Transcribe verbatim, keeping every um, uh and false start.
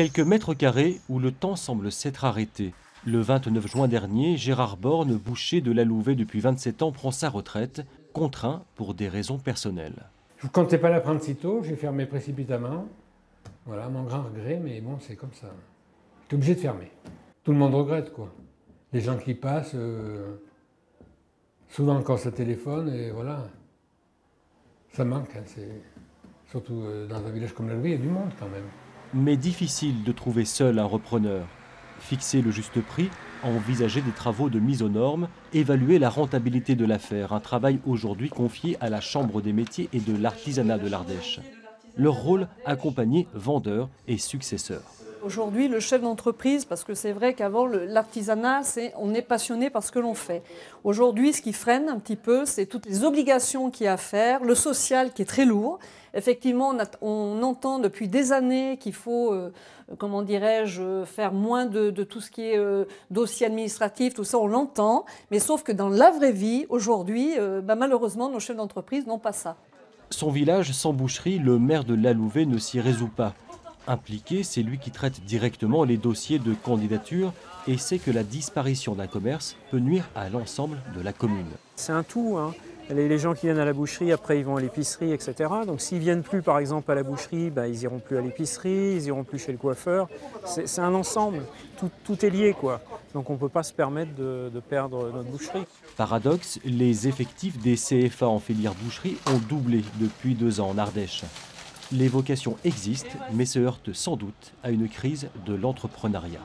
Quelques mètres carrés où le temps semble s'être arrêté. Le vingt-neuf juin dernier, Gérard Borne, boucher de la Louvée depuis vingt-sept ans, prend sa retraite, contraint pour des raisons personnelles. Je ne comptais pas la prendre si tôt, j'ai fermé précipitamment. Voilà, mon grand regret, mais bon, c'est comme ça. J'étais obligé de fermer. Tout le monde regrette, quoi. Les gens qui passent, euh, souvent encore ça téléphone, et voilà. Ça manque, hein, c'est... surtout euh, dans un village comme la Louvée, il y a du monde quand même. Mais difficile de trouver seul un repreneur. Fixer le juste prix, envisager des travaux de mise aux normes, évaluer la rentabilité de l'affaire, un travail aujourd'hui confié à la Chambre des métiers et de l'artisanat de l'Ardèche. Leur rôle, accompagner vendeurs et successeurs. Aujourd'hui, le chef d'entreprise, parce que c'est vrai qu'avant, l'artisanat, c'est on est passionné par ce que l'on fait. Aujourd'hui, ce qui freine un petit peu, c'est toutes les obligations qu'il y a à faire, le social qui est très lourd. Effectivement, on, a, on entend depuis des années qu'il faut, euh, comment dirais-je, faire moins de, de tout ce qui est euh, dossier administratif, tout ça, on l'entend. Mais sauf que dans la vraie vie, aujourd'hui, euh, bah, malheureusement, nos chefs d'entreprise n'ont pas ça. Son village sans boucherie, le maire de la Louvée ne s'y résout pas. Impliqué, c'est lui qui traite directement les dossiers de candidature et sait que la disparition d'un commerce peut nuire à l'ensemble de la commune. C'est un tout, hein. Les gens qui viennent à la boucherie, après ils vont à l'épicerie, et cetera. Donc s'ils ne viennent plus par exemple à la boucherie, bah, ils n'iront plus à l'épicerie, ils n'iront plus chez le coiffeur. C'est un ensemble, tout, tout est lié, quoi. Donc on ne peut pas se permettre de, de perdre notre boucherie. Paradoxe, les effectifs des C F A en filière boucherie ont doublé depuis deux ans en Ardèche. Les vocations existent, mais se heurtent sans doute à une crise de l'entrepreneuriat.